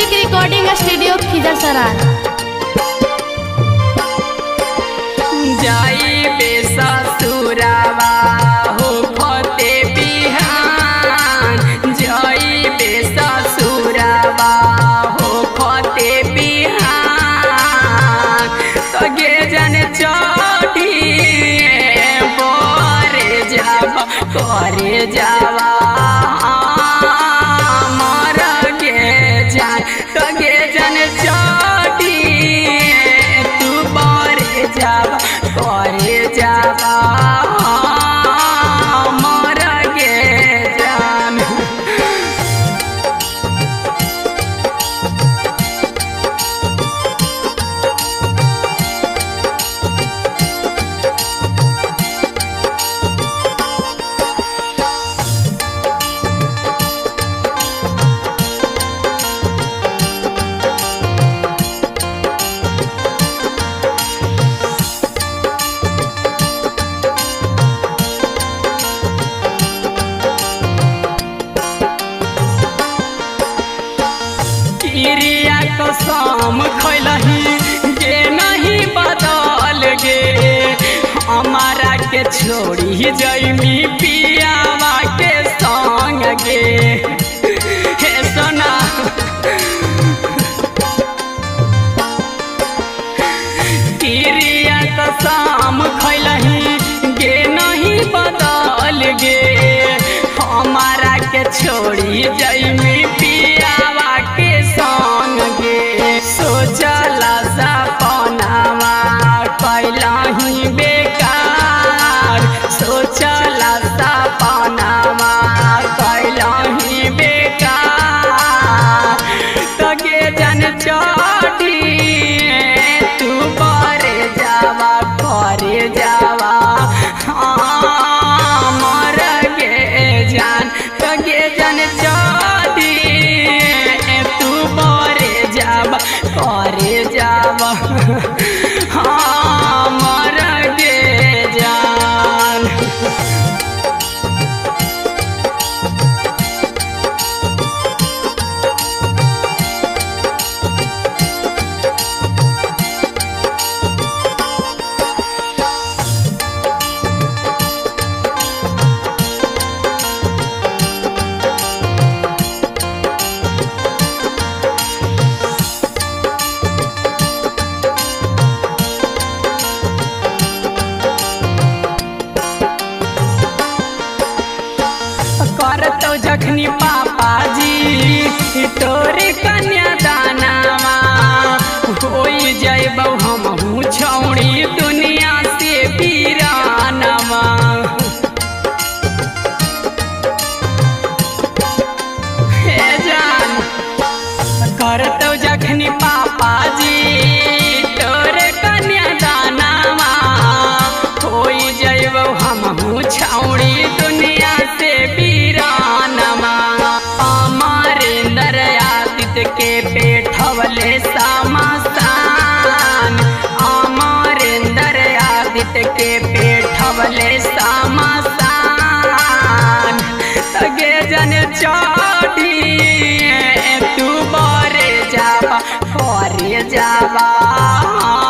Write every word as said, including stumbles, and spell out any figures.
Music recording studio Khizarsarai. जाई बे ससुरावा हो फते बिहान, जाई बे ससुरावा हो फते बिहान, तो गे जन चोटी बोरे जावा बोरे जावा शाम खैलही गे नहीं बदल गे, हमारा के छोड़ी जैमी पियावा के संग गे। हे सोना तिरिया तो शाम खैलही गे नहीं बदल गे, हमारा के छोड़ी जैमी पियावा के संग। सोचला सपनावा कैलही बेकार, सोचला सपनावा कैलही बेकार, तो गे जन चोटी तू परे जावा परे जावा। हाँ मर गे जान, तो गे जन चोटी तू परे जावा परे जावा। हाँ मर गे जान। करतौ जखनी पापा जी तोरे कन्यादानवा, होई जइबौ हमहूँ छौड़ी दुनिया से वीरानवा। हे जान करतौ जखनी पापा जी तोरे कन्यादानवा, होई जइबौ हमहूँ छौड़ी दुनिया से वीरानमा। अमरेंद्र आदित्य के बैठवले समासान, अमरेंद्र आदित्य के बैठवले समासान, तो गे जन चोटी तू परे जावा परे जावा।